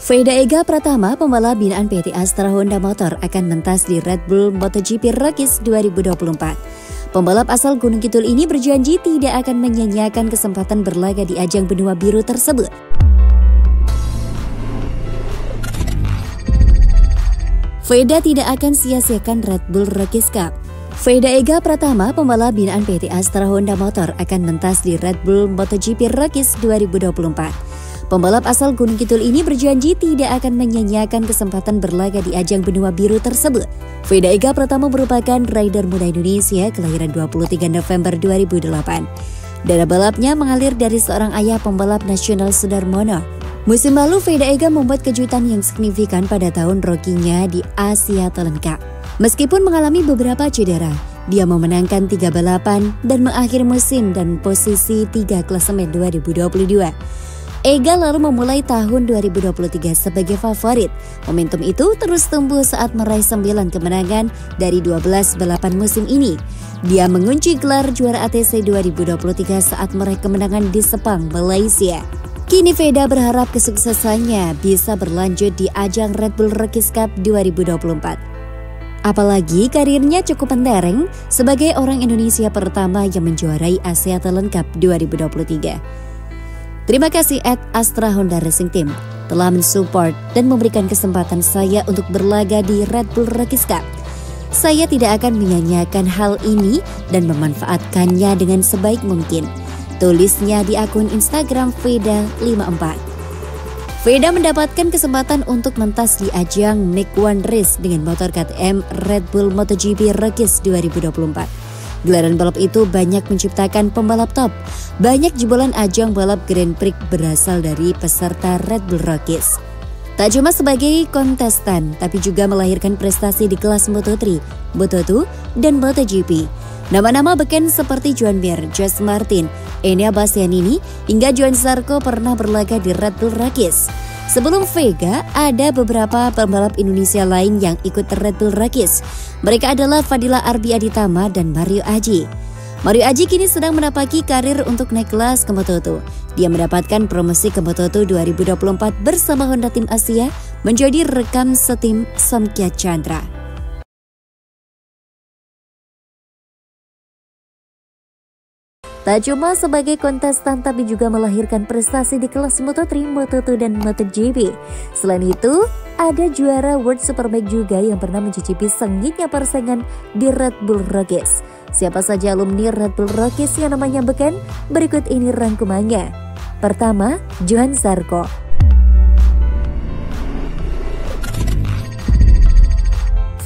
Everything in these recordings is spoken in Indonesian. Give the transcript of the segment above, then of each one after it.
Veda Ega Pratama, pembalap binaan PT Astra Honda Motor, akan mentas di Red Bull MotoGP Rookies 2024. Pembalap asal Gunung Kidul ini berjanji tidak akan menyia-nyiakan kesempatan berlaga di ajang benua biru tersebut. Veda tidak akan sia-siakan Red Bull Rookies Cup. Veda Ega Pratama, pembalap binaan PT Astra Honda Motor, akan mentas di Red Bull MotoGP Rookies 2024. Pembalap asal Gunung Kidul ini berjanji tidak akan menyia-nyiakan kesempatan berlaga di ajang benua biru tersebut. Veda Ega Pratama merupakan rider muda Indonesia kelahiran 23 November 2008. Darah balapnya mengalir dari seorang ayah pembalap nasional Sudarmono. Musim lalu Veda Ega membuat kejutan yang signifikan pada tahun rokinya di Asia Talent Cup. Meskipun mengalami beberapa cedera, dia memenangkan 3 balapan dan mengakhiri musim dan posisi 3 klasemen 2022. Ega lalu memulai tahun 2023 sebagai favorit. Momentum itu terus tumbuh saat meraih 9 kemenangan dari 12 balapan musim ini. Dia mengunci gelar juara ATC 2023 saat meraih kemenangan di Sepang, Malaysia. Kini Veda berharap kesuksesannya bisa berlanjut di ajang Red Bull Rookies Cup 2024. Apalagi karirnya cukup mentereng sebagai orang Indonesia pertama yang menjuarai Asia Talent Cup 2023. Terima kasih Astra Honda Racing Team telah mensupport dan memberikan kesempatan saya untuk berlaga di Red Bull Rookies Cup. Saya tidak akan menyia-nyiakan hal ini dan memanfaatkannya dengan sebaik mungkin. Tulisnya di akun Instagram Veda54. Veda mendapatkan kesempatan untuk mentas di ajang Make One Race dengan motor KTM Red Bull MotoGP Rookies 2024. Gelaran balap itu banyak menciptakan pembalap top. Banyak jebolan ajang balap Grand Prix berasal dari peserta Red Bull Rookies. Tak cuma sebagai kontestan, tapi juga melahirkan prestasi di kelas Moto3, Moto2, dan MotoGP. Nama-nama beken seperti Joan Mir, Jack Martin, Enea Bastianini, hingga Johann Zarco pernah berlaga di Red Bull Rookies. Sebelum Vega, ada beberapa pembalap Indonesia lain yang ikut Red Bull Rookies. Mereka adalah Fadillah Arbi Aditama dan Mario Aji. Mario Aji kini sedang menapaki karir untuk naik kelas ke Moto2. Dia mendapatkan promosi ke Moto2 2024 bersama Honda Tim Asia menjadi rekam setim Somkiat Chantra. Tak cuma sebagai kontestan tapi juga melahirkan prestasi di kelas Moto3, Moto2, dan MotoGP. Selain itu, ada juara World Superbike juga yang pernah mencicipi sengitnya persaingan di Red Bull Rookies. Siapa saja alumni Red Bull Rookies yang namanya beken? Berikut ini rangkumannya. Pertama, Johann Zarco.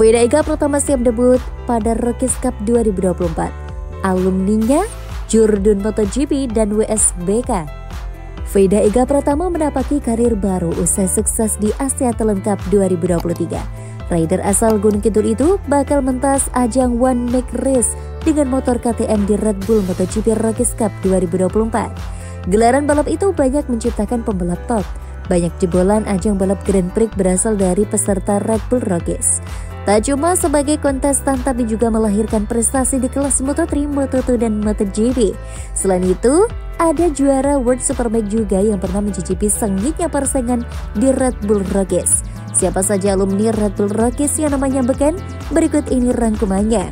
Veda Ega pertama siap debut pada Rookies Cup 2024. Alumninya Jurdun MotoGP dan WSBK. Veda Ega Pratama mendapati karir baru usai sukses di Asia Talent Cup 2023. Rider asal Gunung Kidul itu bakal mentas ajang One Make Race dengan motor KTM di Red Bull MotoGP Rookies Cup 2024. Gelaran balap itu banyak menciptakan pembalap top. Banyak jebolan ajang balap Grand Prix berasal dari peserta Red Bull Rookies. Tak cuma sebagai kontestan tapi juga melahirkan prestasi di kelas Moto3, Moto2, dan MotoGP. Selain itu, ada juara World Superbike juga yang pernah mencicipi sengitnya persaingan di Red Bull Rookies. Siapa saja alumni Red Bull Rookies yang namanya beken? Berikut ini rangkumannya.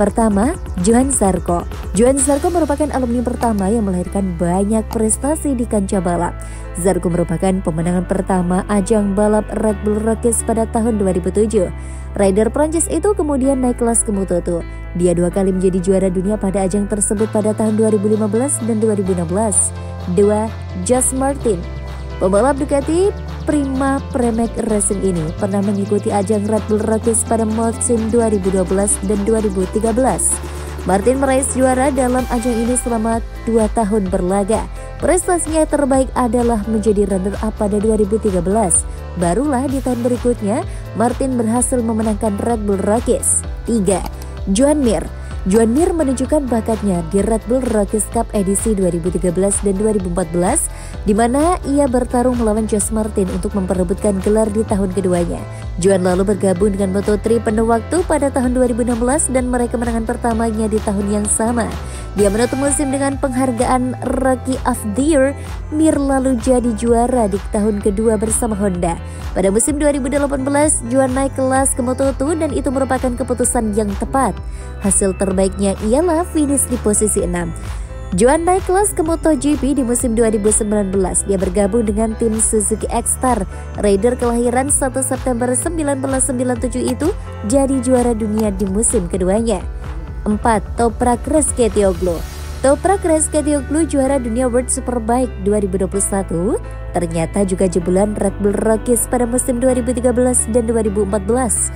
Pertama, Johann Zarco. Johann Zarco merupakan alumni pertama yang melahirkan banyak prestasi di kancah balap. Zarco merupakan pemenangan pertama ajang balap Red Bull Rookies pada tahun 2007. Rider Prancis itu kemudian naik kelas ke Moto2. Dia 2 kali menjadi juara dunia pada ajang tersebut pada tahun 2015 dan 2016. 2. Jack Martin. Pembalap Ducati Prima Premac Racing ini pernah mengikuti ajang Red Bull Rookies pada musim 2012 dan 2013. Martin meraih juara dalam ajang ini selama 2 tahun berlaga. Prestasinya terbaik adalah menjadi runner-up pada 2013. Barulah di tahun berikutnya, Martin berhasil memenangkan Red Bull Rookies. 3. Joan Mir. Joan Mir menunjukkan bakatnya di Red Bull Rookies Cup edisi 2013 dan 2014, di mana ia bertarung melawan Josh Martin untuk memperebutkan gelar di tahun keduanya. Joan lalu bergabung dengan Moto3 penuh waktu pada tahun 2016 dan meraih kemenangan pertamanya di tahun yang sama. Dia menutup musim dengan penghargaan Rookie of the Year. Mir lalu jadi juara di tahun kedua bersama Honda. Pada musim 2018, Joan naik kelas ke Moto2 dan itu merupakan keputusan yang tepat. Hasil terbaiknya ialah finish di posisi 6. Joan naik kelas ke MotoGP di musim 2019. Dia bergabung dengan tim Suzuki Ecstar. Rider kelahiran 1 September 1997 itu jadi juara dunia di musim keduanya. 4. Toprak Razgatlioglu. Toprak Razgatlioglu juara dunia World Superbike 2021. Ternyata juga jebolan Red Bull Rookies pada musim 2013 dan 2014.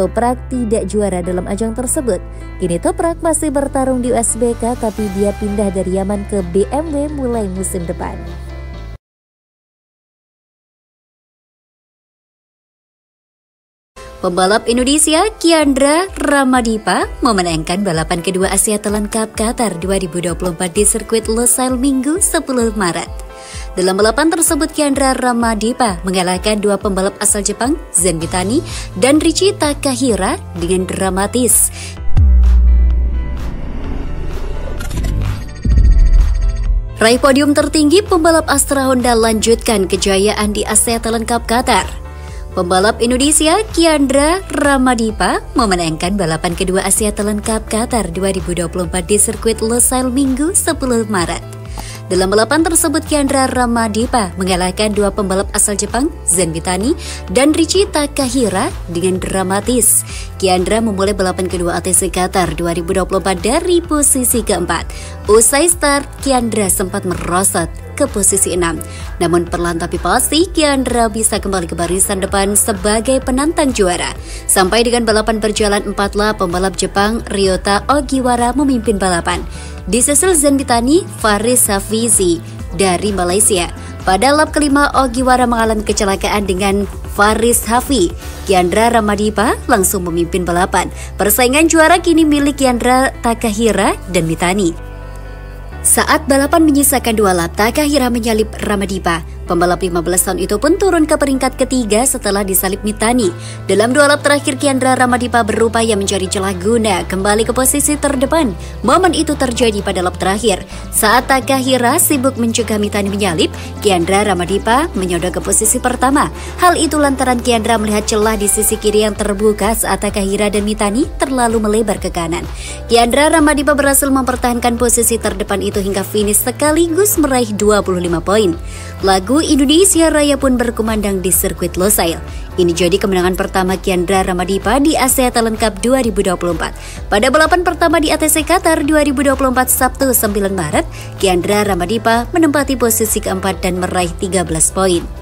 Toprak tidak juara dalam ajang tersebut. Kini Toprak masih bertarung di WSBK, tapi dia pindah dari Yaman ke BMW mulai musim depan. Pembalap Indonesia Kiandra Ramadipa memenangkan balapan kedua Asia Talent Cup Qatar 2024 di sirkuit Losail Minggu 10 Maret. Dalam balapan tersebut, Kiandra Ramadipa mengalahkan dua pembalap asal Jepang, Zen Mitani dan Ryusei Takahira dengan dramatis. Raih podium tertinggi, pembalap Astra Honda lanjutkan kejayaan di Asia Talent Cup Qatar. Pembalap Indonesia Kiandra Ramadipa memenangkan balapan kedua Asia Talent Cup Qatar 2024 di sirkuit Losail Minggu 10 Maret. Dalam balapan tersebut, Kiandra Ramadipa mengalahkan dua pembalap asal Jepang, Zen Mitani dan Ryusei Takahira dengan dramatis. Kiandra memulai balapan kedua ATC Qatar 2024 dari posisi keempat. Usai start, Kiandra sempat merosot ke posisi 6. Namun perlahan tapi pasti Kiandra bisa kembali ke barisan depan sebagai penantang juara. Sampai dengan balapan berjalan 4 lap, pembalap Jepang Ryota Ogiwara memimpin balapan. Disusul Zen Mitani, Faris Hafizi dari Malaysia. Pada lap kelima, Ogiwara mengalami kecelakaan dengan Faris Hafizi. Kiandra Ramadipa langsung memimpin balapan. Persaingan juara kini milik Kiandra, Takahira, dan Mitani. Saat balapan menyisakan dua lap, Takahira menyalip Ramadipa. Pembalap 15 tahun itu pun turun ke peringkat ketiga setelah disalip Mitani. Dalam dua lap terakhir, Kiandra Ramadipa berupaya mencari celah guna kembali ke posisi terdepan. Momen itu terjadi pada lap terakhir. Saat Takahira sibuk mencegah Mitani menyalip, Kiandra Ramadipa menyodok ke posisi pertama. Hal itu lantaran Kiandra melihat celah di sisi kiri yang terbuka saat Takahira dan Mitani terlalu melebar ke kanan. Kiandra Ramadipa berhasil mempertahankan posisi terdepan itu hingga finish sekaligus meraih 25 poin. Lagu Indonesia Raya pun berkumandang di sirkuit Losail. Ini jadi kemenangan pertama Kiandra Ramadipa di Asia Talent Cup 2024. Pada balapan pertama di ATC Qatar 2024 Sabtu 9 Maret, Kiandra Ramadipa menempati posisi keempat dan meraih 13 poin.